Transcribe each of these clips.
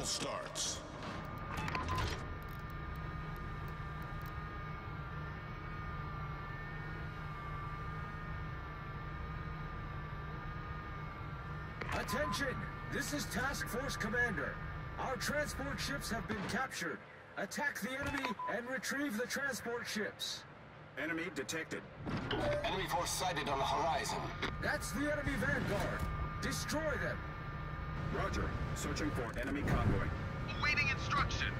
battle starts. Attention! This is Task Force Commander. Our transport ships have been captured. Attack the enemy and retrieve the transport ships. Enemy detected. Enemy force sighted on the horizon. That's the enemy vanguard. Destroy them. Roger. Searching for enemy convoy. Awaiting instructions.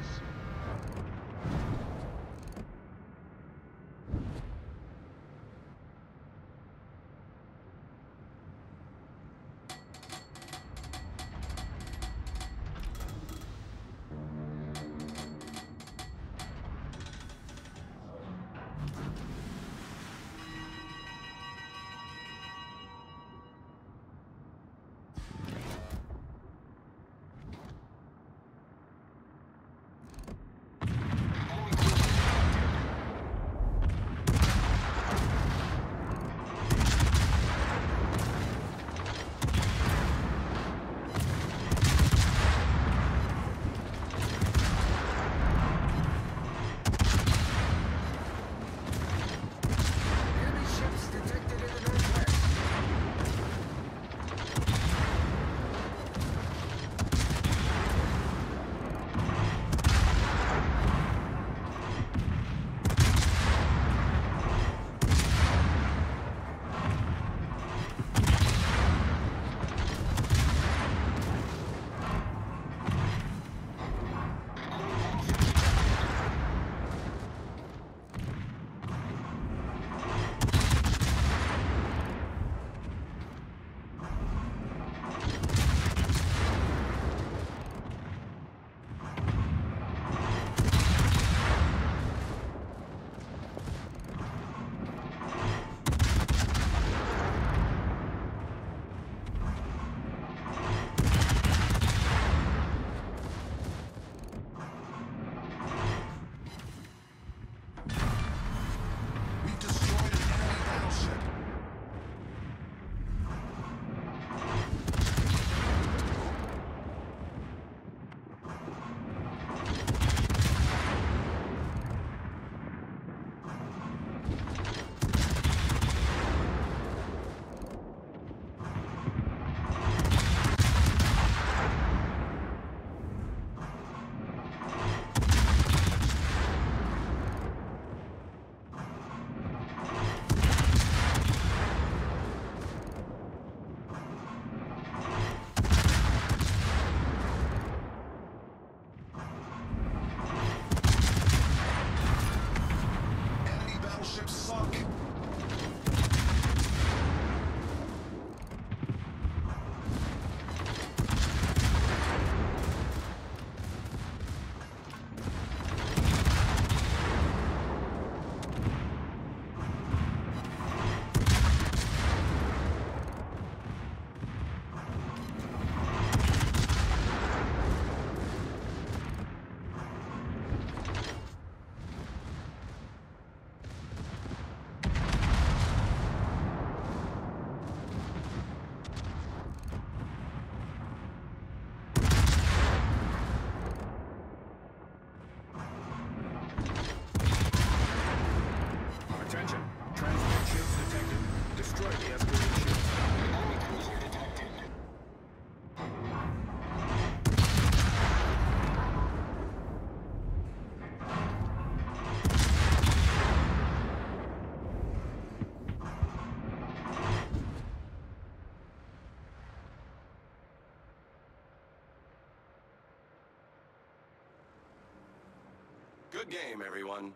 Good game, everyone.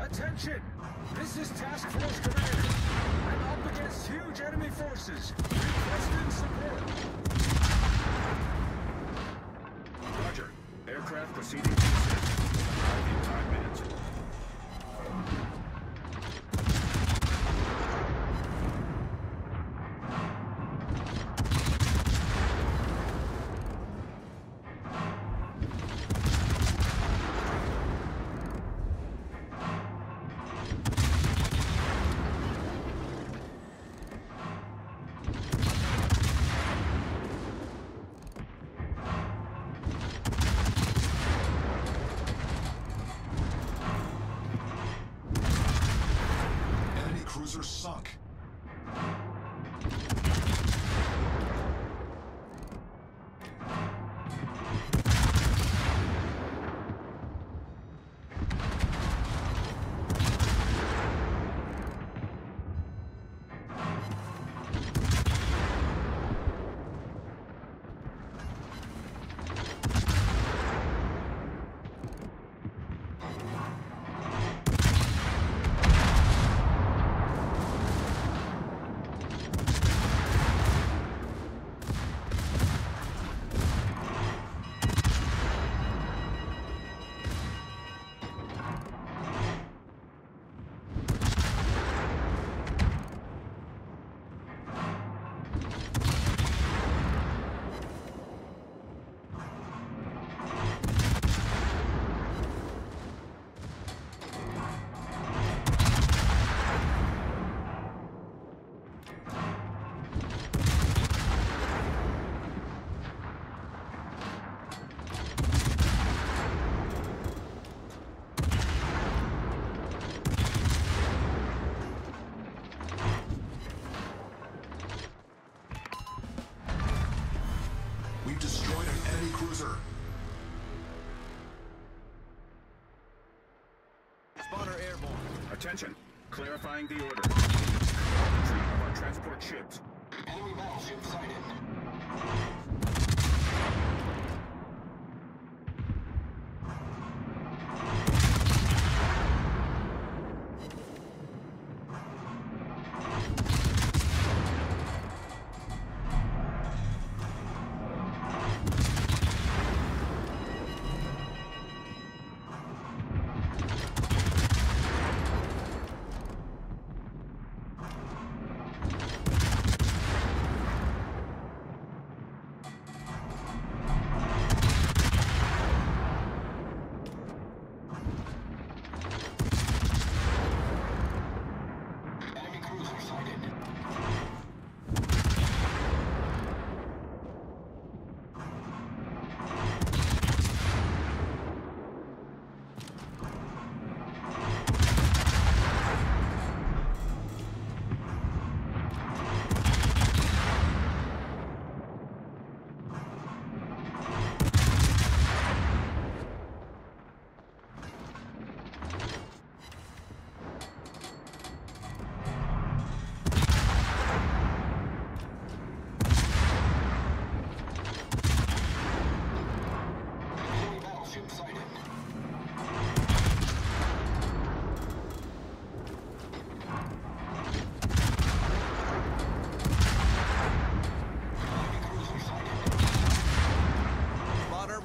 Attention! This is Task Force Commander. I'm up against huge enemy forces. Requesting support. Roger. Aircraft proceeding to descent. cruisers sunk. Attention. Clarifying the order. Entry of our transport ships. Enemy battleship sighted.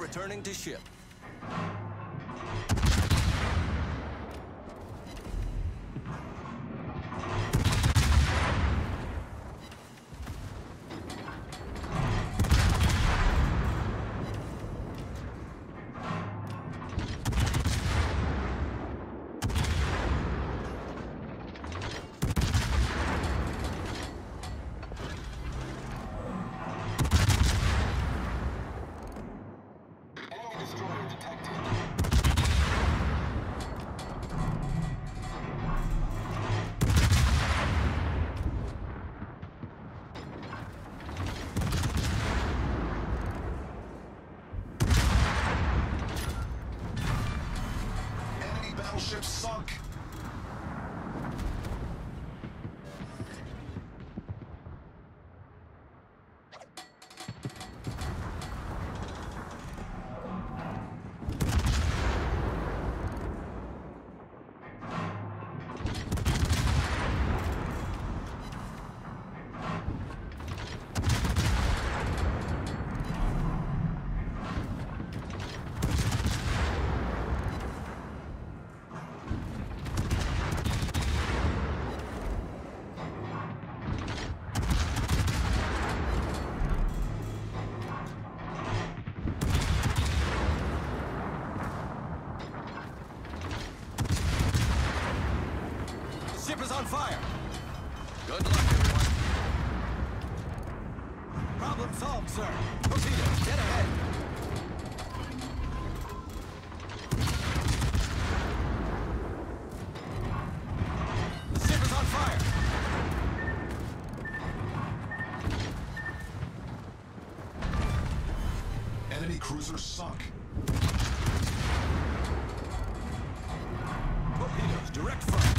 Returning to ship. Ship sunk. On fire. Good luck, everyone. Problem solved, sir. Proceed. Get ahead. The ship is on fire. cruisers sunk. Torpedoes, direct fire.